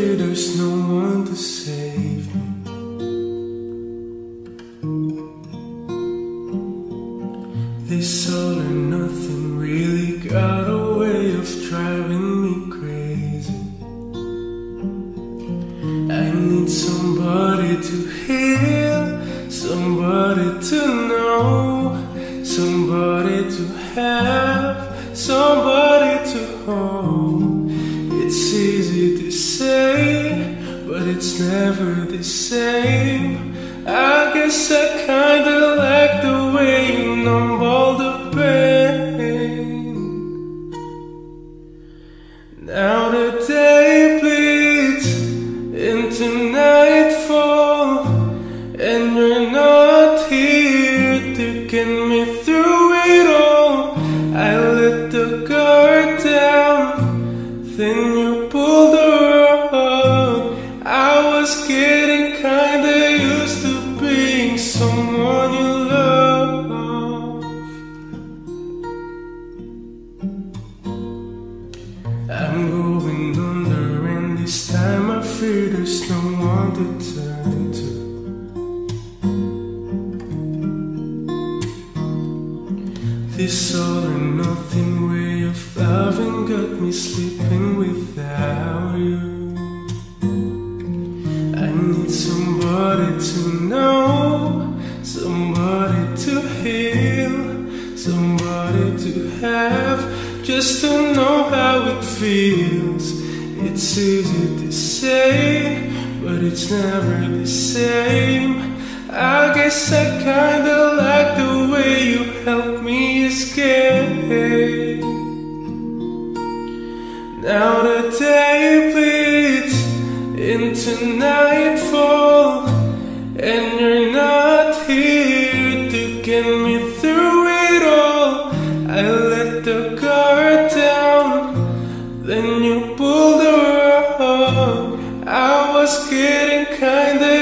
say there's no one to save me. This all or nothing really got a way of driving me crazy. I need somebody to hear, somebody to know, somebody to have, somebody to hold. It's easy to say, but it's never the same. I guess I kinda like the way you numb all the pain. Now the day bleeds into nightfall, and you're not here to get me through it all. I let the guard down, then you pulled the rug. I was getting kinda used to being someone you love. I'm going under, and this time I fear there's no one to turn to. This all or nothing way of loving got me sleeping without you. I need somebody to know, somebody to heal, somebody to have, just to know how it feels. It's easy to say, but it's never the same. I guess I kinda like the way you helped me escape. Now the day bleeds into nightfall, and you're not here to get me through it all. I let the guard down, then you pulled the rug. I was getting kinda